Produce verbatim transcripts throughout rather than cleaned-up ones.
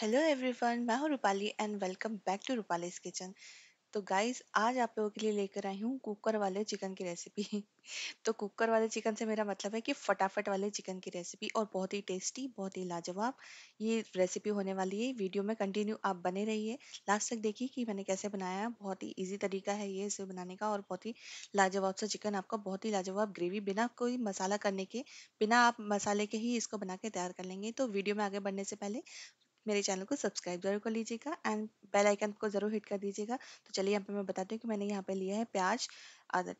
Hello everyone, मैं हूँ Rupali and welcome back to Rupali's kitchen. तो गाइस, आज आप लोगों के लिए लेकर आई हूँ कुकर वाले चिकन की रेसिपी। तो कुकर वाले चिकन से मेरा मतलब है कि फटाफट वाले चिकन की रेसिपी, और बहुत ही टेस्टी, बहुत ही लाजवाब ये रेसिपी होने वाली है। वीडियो में कंटिन्यू आप बने रहिए, लास्ट तक देखिए कि मैंने कैसे बनाया है। बहुत ही ईजी तरीका है ये इसे बनाने का, और बहुत ही लाजवाब सा चिकन आपका, बहुत ही लाजवाब ग्रेवी, बिना कोई मसाला करने के, बिना आप मसाले के ही इसको बना के तैयार कर लेंगे। तो वीडियो में आगे बढ़ने से पहले मेरे चैनल को सब्सक्राइब जरूर कर लीजिएगा एंड बेल आइकन को जरूर हिट कर दीजिएगा। तो चलिए यहाँ पे मैं बताती हूँ कि मैंने यहाँ पे लिया है प्याज,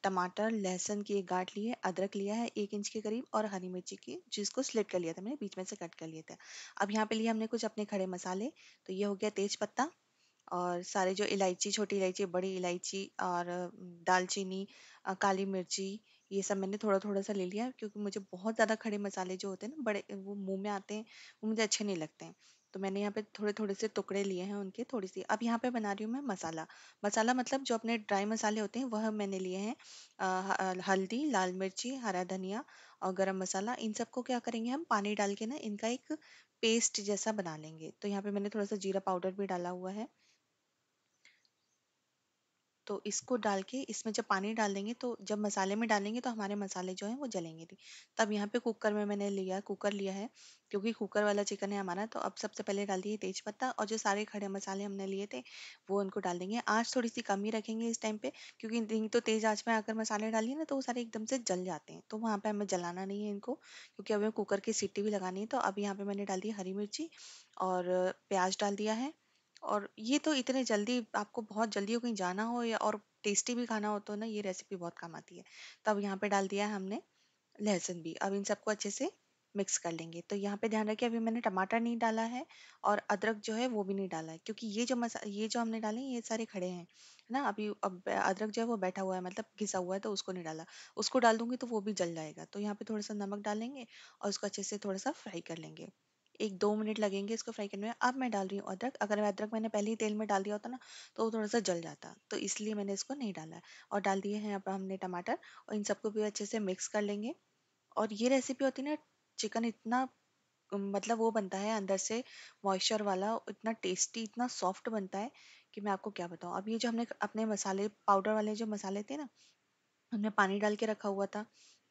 टमाटर, लहसुन की एक गांठ ली है, अदरक लिया है एक इंच के करीब, और हरी मिर्ची की जिसको स्लिट कर लिया था मैंने, बीच में से कट कर लिया था। अब यहाँ पे लिया हमने कुछ अपने खड़े मसाले। तो ये हो गया तेज पत्ता, और सारे जो इलायची, छोटी इलायची, बड़ी इलायची, और दालचीनी, काली मिर्ची, ये सब मैंने थोड़ा थोड़ा सा ले लिया, क्योंकि मुझे बहुत ज़्यादा खड़े मसाले जो होते हैं ना, बड़े वो मुँह में आते हैं, वो मुझे अच्छे नहीं लगते हैं। तो मैंने यहाँ पे थोड़े थोड़े से टुकड़े लिए हैं उनके, थोड़ी सी। अब यहाँ पे बना रही हूँ मैं मसाला। मसाला मतलब जो अपने ड्राई मसाले होते हैं, वह मैंने लिए हैं हल्दी, लाल मिर्ची, हरा धनिया और गरम मसाला। इन सबको क्या करेंगे हम, पानी डाल के ना इनका एक पेस्ट जैसा बना लेंगे। तो यहाँ पे मैंने थोड़ा सा जीरा पाउडर भी डाला हुआ है। तो इसको डाल के इसमें जब पानी डाल देंगे, तो जब मसाले में डालेंगे तो हमारे मसाले जो हैं वो जलेंगे नहीं। तब यहाँ पे कुकर में मैंने लिया कुकर लिया है, क्योंकि कुकर वाला चिकन है हमारा। तो अब सबसे पहले डाल दिए तेज पत्ता, और जो सारे खड़े मसाले हमने लिए थे वो उनको डाल देंगे। आँच थोड़ी सी कम ही रखेंगे इस टाइम पे, क्योंकि नहीं तो तेज आँच में आकर मसाले डालिए ना तो वो सारे एकदम से जल जाते हैं। तो वहाँ पर हमें जलाना नहीं है इनको, क्योंकि हमें कुकर की सीटी भी लगानी है। तो अब यहाँ पर मैंने डाल दी हरी मिर्ची और प्याज डाल दिया है। और ये तो इतने जल्दी, आपको बहुत जल्दी हो कहीं जाना हो या और टेस्टी भी खाना हो तो ना ये रेसिपी बहुत काम आती है। तब यहाँ पे डाल दिया है हमने लहसुन भी। अब इन सबको अच्छे से मिक्स कर लेंगे। तो यहाँ पे ध्यान रखिए, अभी मैंने टमाटर नहीं डाला है और अदरक जो है वो भी नहीं डाला है, क्योंकि ये जो मसा ये जो हमने डाले ये सारे खड़े हैं ना। अभी अब अदरक जो है वो बैठा हुआ है, मतलब घिसा हुआ है, तो उसको नहीं डाला। उसको डाल दूंगी तो वो भी जल जाएगा। तो यहाँ पे थोड़ा सा नमक डालेंगे और उसको अच्छे से थोड़ा सा फ्राई कर लेंगे। एक दो मिनट लगेंगे इसको फ्राई करने में। अब मैं डाल रही हूँ अदरक। अगर मैं अदरक मैंने पहले ही तेल में डाल दिया होता ना तो वो थोड़ा सा जल जाता, तो इसलिए मैंने इसको नहीं डाला है। और डाल दिए हैं अब हमने टमाटर, और इन सबको भी अच्छे से मिक्स कर लेंगे। और ये रेसिपी होती है ना, चिकन इतना मतलब वो बनता है अंदर से मॉइस्चर वाला, इतना टेस्टी, इतना सॉफ्ट बनता है कि मैं आपको क्या बताऊँ। अब ये जो हमने अपने मसाले, पाउडर वाले जो मसाले थे ना, उनमें पानी डाल के रखा हुआ था,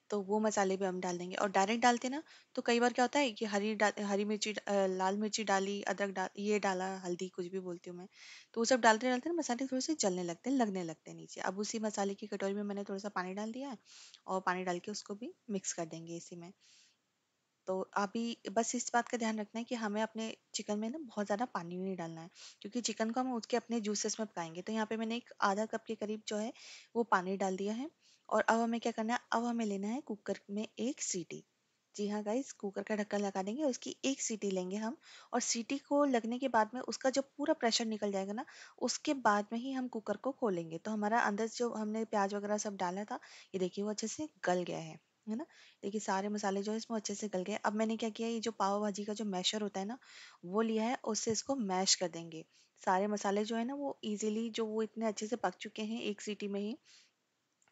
तो वो मसाले भी हम डाल देंगे। और डायरेक्ट डालते ना तो कई बार क्या होता है कि हरी हरी मिर्ची, लाल मिर्ची डाली, अदरक डाल, ये डाला, हल्दी, कुछ भी बोलती हूँ मैं, तो वो सब डालते डालते ना मसाले थोड़े से जलने लगते हैं, लगने लगते हैं नीचे। अब उसी मसाले की कटोरी में मैंने थोड़ा सा पानी डाल दिया है, और पानी डाल के उसको भी मिक्स कर देंगे इसी में। तो अभी बस इस बात का ध्यान रखना है कि हमें अपने चिकन में ना बहुत ज़्यादा पानी नहीं डालना है, क्योंकि चिकन को हम उसके अपने जूसेस में पकाएंगे। तो यहाँ पे मैंने एक आधा कप के करीब जो है वो पानी डाल दिया है। और अब हमें क्या करना है, अब हमें लेना है कुकर में एक सीटी। जी हाँ गाइस, कुकर का ढक्कन लगा देंगे, उसकी एक सीटी लेंगे हम। और सीटी को लगने के बाद में उसका जो पूरा प्रेशर निकल जाएगा ना, उसके बाद में ही हम कुकर को खोलेंगे। तो हमारा अंदर जो हमने प्याज वगैरह सब डाला था, ये देखिए वो अच्छे से गल गया है है ना। देखिए सारे मसाले जो है इसमें अच्छे से गल गए। अब मैंने क्या किया, ये जो पाव भाजी का जो मैशर होता है ना वो लिया है, उससे इसको मैश कर देंगे। सारे मसाले जो है ना वो इजीली, जो वो इतने अच्छे से पक चुके हैं, एक सीटी में ही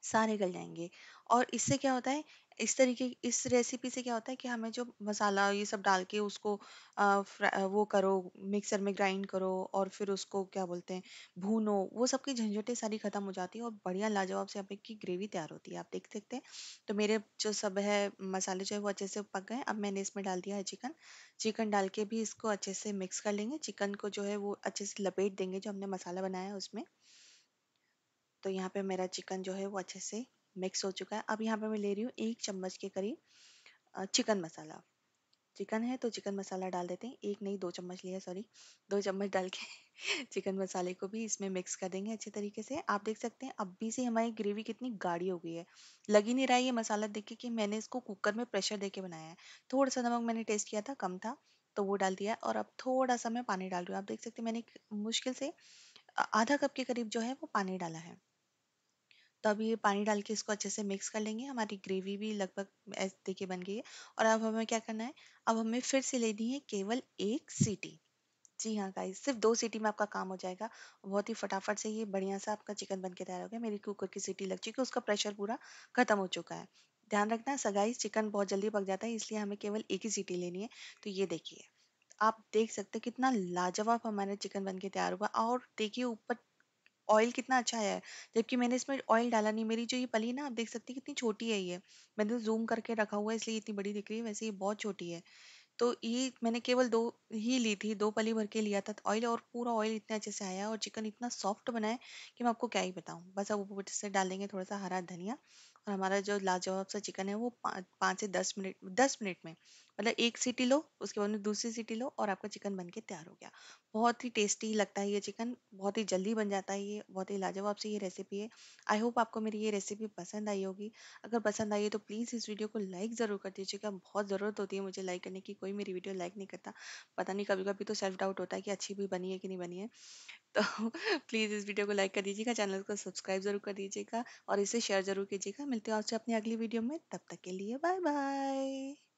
सारे गल जाएंगे। और इससे क्या होता है, इस तरीके इस रेसिपी से क्या होता है कि हमें जो मसाला ये सब डाल के उसको आ, वो करो, मिक्सर में ग्राइंड करो और फिर उसको क्या बोलते हैं भूनो, वो सब की झंझटें सारी खत्म हो जाती है, और बढ़िया लाजवाब से आप की ग्रेवी तैयार होती है। आप देख सकते हैं तो मेरे जो सब है मसाले जो है वो अच्छे से पक गए। अब मैंने इसमें डाल दिया है चिकन। चिकन डाल के भी इसको अच्छे से मिक्स कर लेंगे। चिकन को जो है वो अच्छे से लपेट देंगे जो हमने मसाला बनाया है उसमें। तो यहाँ पे मेरा चिकन जो है वो अच्छे से मिक्स हो चुका है। अब यहाँ पे मैं ले रही हूँ एक चम्मच के करीब चिकन मसाला। चिकन है तो चिकन मसाला डाल देते हैं। एक नहीं, दो चम्मच लिया, सॉरी, दो चम्मच डाल के चिकन मसाले को भी इसमें मिक्स कर देंगे अच्छे तरीके से। आप देख सकते हैं अब भी से हमारी ग्रेवी कितनी गाढ़ी हो गई है। लग ही नहीं रहा है ये मसाला देख के कि मैंने इसको कुकर में प्रेशर दे के बनाया है। थोड़ा सा नमक मैंने टेस्ट किया था, कम था, तो वो डाल दिया। और अब थोड़ा सा मैं पानी डाल रही हूँ। आप देख सकते हैं मैंने मुश्किल से आधा कप के करीब जो है वो पानी डाला है। तो अब ये पानी डाल के इसको अच्छे से मिक्स कर लेंगे। हमारी ग्रेवी भी लगभग ऐसे देखिए बन गई है। और अब हमें क्या करना है, अब हमें फिर से लेनी है केवल एक सीटी। जी हाँ गाइस, सिर्फ दो सीटी में आपका काम हो जाएगा। बहुत ही फटाफट से ये बढ़िया सा आपका चिकन बन के तैयार हो गया। मेरी कुकर की सीटी लग चुकी है, उसका प्रेशर पूरा खत्म हो चुका है। ध्यान रखना है गाइस, चिकन बहुत जल्दी पक जाता है, इसलिए हमें केवल एक ही सीटी लेनी है। तो ये देखिए आप देख सकते हैं कितना लाजवाब हमारा चिकन बनके तैयार हुआ। और देखिए ऊपर ऑयल कितना अच्छा आया है, जबकि मैंने इसमें ऑयल डाला नहीं। मेरी जो ये पली ना आप देख सकते हैं कितनी छोटी है, ये मैंने जूम करके रखा हुआ है इसलिए इतनी बड़ी दिख रही है, वैसे ये बहुत छोटी है। तो ये मैंने केवल दो ही ली थी, दो पली भर के लिया था ऑयल, और पूरा ऑयल इतने अच्छे से आया और चिकन इतना सॉफ्ट बना है कि मैं आपको क्या ही बताऊं। बस अब ऊपर से डाल देंगे थोड़ा सा हरा धनिया और हमारा जो लाजवाब सा चिकन है वो पाँच से दस मिनट दस मिनट में मतलब एक सीटी लो, उसके बाद में दूसरी सीटी लो और आपका चिकन बनके तैयार हो गया। बहुत ही टेस्टी लगता है ये चिकन, बहुत ही जल्दी बन जाता है, ये बहुत ही लाजवाब सी ये रेसिपी है। आई होप आपको मेरी ये रेसिपी पसंद आई होगी। अगर पसंद आई है तो प्लीज़ इस वीडियो को लाइक ज़रूर कर दीजिएगा, बहुत ज़रूरत होती है मुझे लाइक करने की, कोई मेरी वीडियो लाइक नहीं करता। पता नहीं कभी कभी तो सेल्फ डाउट होता है कि अच्छी भी बनी है कि नहीं बनी है। तो प्लीज़ इस वीडियो को लाइक कर दीजिएगा, चैनल को सब्सक्राइब ज़रूर कर दीजिएगा और इसे शेयर ज़रूर कीजिएगा। मिलते हैं आपसे अपनी अगली वीडियो में, तब तक के लिए बाय बाय।